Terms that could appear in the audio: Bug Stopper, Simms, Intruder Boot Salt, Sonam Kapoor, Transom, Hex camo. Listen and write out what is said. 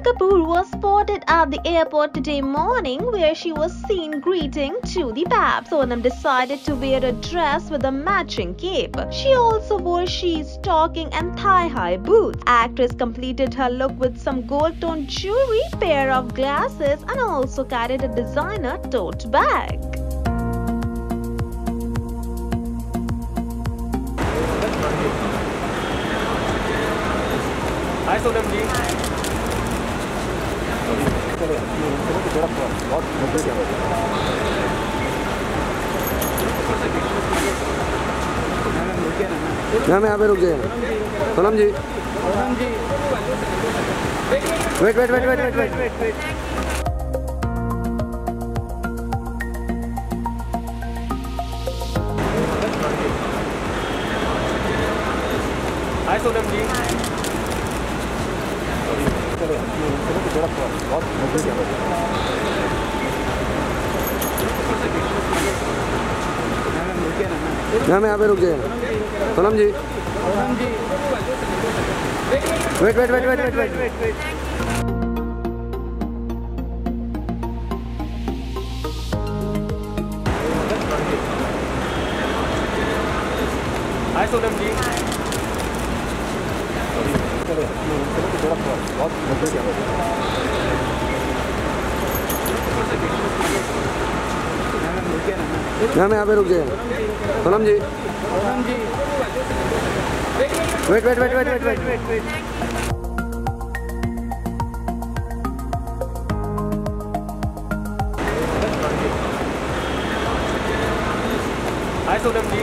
Sonam Kapoor was spotted at the airport today morning where she was seen greeting to the paps. Sonam decided to wear a dress with a matching cape. She also wore she's stocking and thigh-high boots. Actress completed her look with some gold-toned jewelry, pair of glasses and also carried a designer tote bag. Hi Sonam ji. Ma'am यहाँ पे रुक जाइए Sonam ji. Wait. Hi Sonam ji. Ma'am यहाँ पे रुक जाइए Sonam ji. Wait. Hi Sonam ji. Ma'am यहाँ पे रुक जाइए सोनम जी। वेट। हाय सोनम जी।